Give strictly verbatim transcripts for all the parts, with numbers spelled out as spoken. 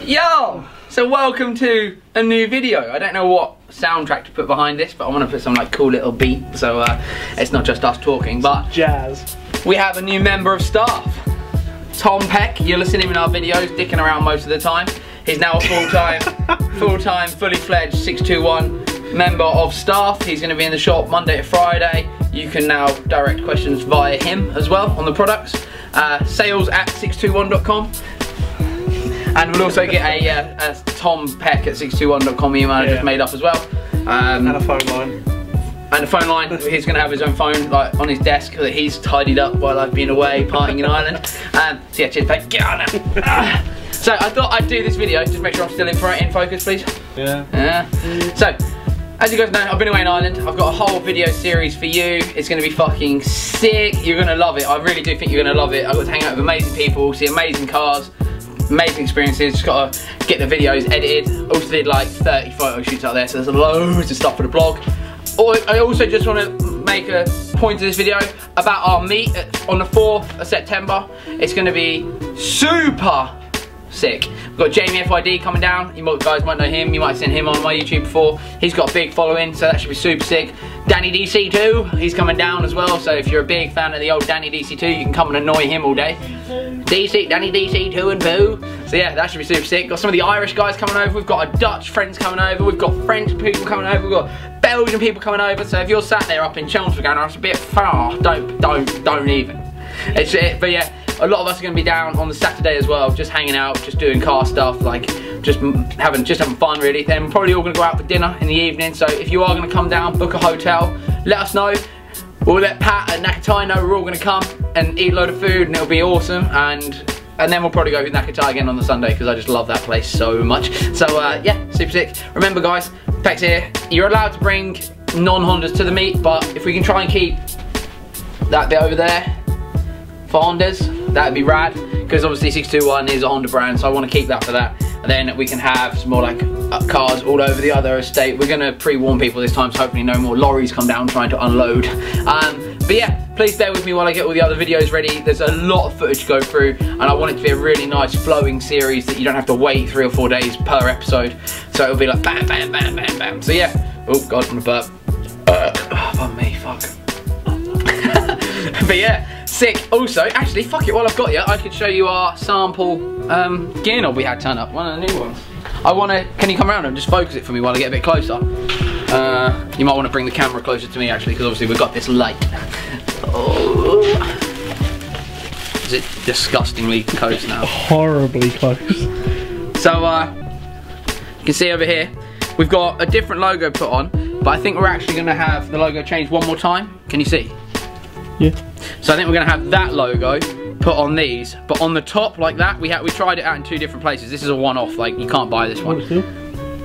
Yo! So welcome to a new video. I don't know what soundtrack to put behind this, but I want to put some like cool little beat, so uh, it's not just us talking, but some jazz. We have a new member of staff, Tom Peck. You'll listen to him in our videos, dicking around most of the time. He's now a full-time, full-time, fully-fledged six two one member of staff. He's going to be in the shop Monday to Friday. You can now direct questions via him as well on the products. Uh, sales at six two one dot com. And we'll also get a, uh, a Tom Peck at six two one dot com email I yeah. just made up as well. Um, and a phone line. And a phone line. He's going to have his own phone like on his desk that he's tidied up while I've been away partying in Ireland. Um, so yeah, cheers, Peck. Get on it. Uh, so I thought I'd do this video. Just make sure I'm still in, for, in focus, please. Yeah. Yeah. So, as you guys know, I've been away in Ireland. I've got a whole video series for you. It's gonna be fucking sick. You're gonna love it. I really do think you're gonna love it. I got to hang out with amazing people, see amazing cars, amazing experiences. Just gotta get the videos edited. Also did like thirty photo shoots out there, so there's loads of stuff for the blog. Or I also just wanna make a point of this video about our meet on the fourth of September. It's gonna be super sick. We've got Jamie F I D coming down. You guys might know him, you might have seen him on my YouTube before. He's got a big following, so that should be super sick. Danny D C two, he's coming down as well, so if you're a big fan of the old Danny D C two, you can come and annoy him all day. D C, Danny D C two and Boo. So yeah, that should be super sick. Got some of the Irish guys coming over, we've got a Dutch friends coming over, we've got French people coming over, we've got Belgian people coming over, so if you're sat there up in Chelmsford going, oh, it's a bit far, don't, don't, don't even. It's it, but yeah. A lot of us are going to be down on the Saturday as well, just hanging out, just doing car stuff, like just having just having fun really. Then we're probably all going to go out for dinner in the evening, so if you are going to come down, book a hotel, let us know. We'll let Pat and Nakatei know we're all going to come and eat a load of food and it'll be awesome. And and then we'll probably go with Nakatei again on the Sunday because I just love that place so much. So uh, yeah, super sick. Remember guys, Peck's here. You're allowed to bring non-Hondas to the meet, but if we can try and keep that bit over there for Hondas, that'd be rad, because obviously six two one is a Honda brand, so I want to keep that for that. And then we can have some more like cars all over the other estate. We're going to pre-warn people this time, so hopefully no more lorries come down trying to unload. Um, but yeah, please bear with me while I get all the other videos ready. There's a lot of footage to go through, and I want it to be a really nice flowing series that you don't have to wait three or four days per episode. So it'll be like bam, bam, bam, bam, bam. So yeah, oh god, I'm a burp. Uh, oh, pardon me, fuck. But yeah. Sick. Also, actually, fuck it, while I've got you, I could show you our sample um, gear knob we had turn up, one of the new ones. I want to, can you come around and just focus it for me while I get a bit closer? Uh, you might want to bring the camera closer to me, actually, because obviously we've got this light. Oh. Is it disgustingly close now? Horribly close. So, uh, you can see over here, we've got a different logo put on, but I think we're actually going to have the logo changed one more time. Can you see? Yeah. So I think we're going to have that logo put on these, but on the top like that, we had we tried it out in two different places. This is a one-off, like you can't buy this one.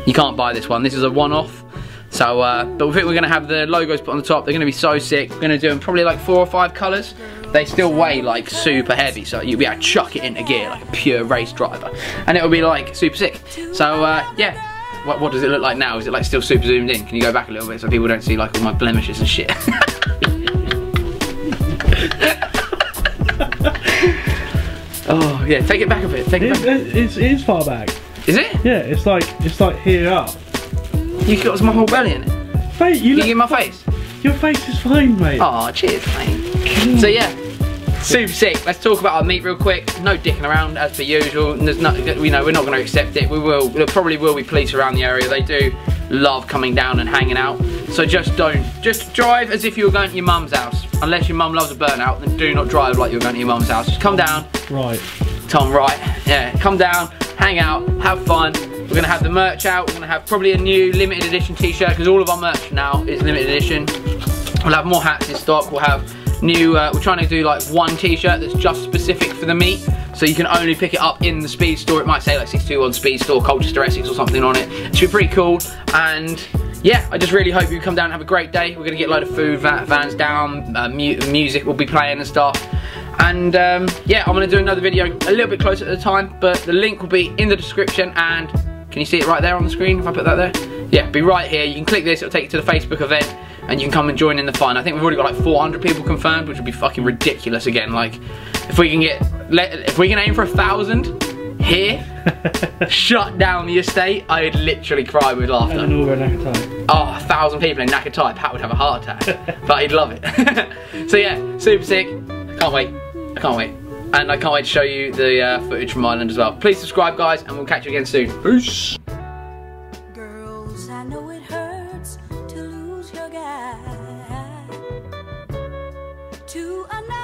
You can't buy this one. This is a one-off. So, uh, but we think we're going to have the logos put on the top. They're going to be so sick. We're going to do them probably like four or five colours. They still weigh like super heavy, so you'll be able to chuck it into gear like a pure race driver, and it'll be like super sick. So uh, yeah. What, what does it look like now? Is it like still super zoomed in? Can you go back a little bit so people don't see like all my blemishes and shit? Oh yeah, take it back a bit. Take it, it, back. It, it's, it is far back. Is it? Yeah, it's like it's like here up. You got my whole belly in it. Mate, you, you look, get my face. Your face is fine, mate. Oh, cheers, mate. So yeah, super sick. Let's talk about our meet real quick. No dicking around as per usual. And there's nothing. You know, we're not going to accept it. We will. There probably will be police around the area. They do love coming down and hanging out. So just don't. Just drive as if you were going to your mum's house. Unless your mum loves a burnout, then do not drive like you're going to your mum's house. Just come down. Right. Tom, right. Yeah, come down, hang out, have fun. We're going to have the merch out. We're going to have probably a new limited edition t-shirt because all of our merch now is limited edition. We'll have more hats in stock. We'll have new, uh, we're trying to do like one t-shirt that's just specific for the meet. So you can only pick it up in the Speed Store. It might say like six two one Speed Store, Colchester, Essex or something on it. It should be pretty cool. And yeah, I just really hope you come down and have a great day. We're going to get a load of food vans down, uh, mu music will be playing and stuff. And um, yeah, I'm going to do another video a little bit closer at the time, but the link will be in the description and can you see it right there on the screen if I put that there? Yeah, be right here. You can click this, it'll take you to the Facebook event and you can come and join in the fun. I think we've already got like four hundred people confirmed, which would be fucking ridiculous again. Like, If we can get, if we can aim for a thousand here, shut down the estate, I'd literally cry with laughter. And over Nakatei. Oh, a thousand people in Nakatei, Pat would have a heart attack. But he'd love it. So yeah, super sick. I can't wait. I can't wait. And I can't wait to show you the uh, footage from Ireland as well. Please subscribe, guys, and we'll catch you again soon. Peace. Girls, I know it hurts to lose your guy. To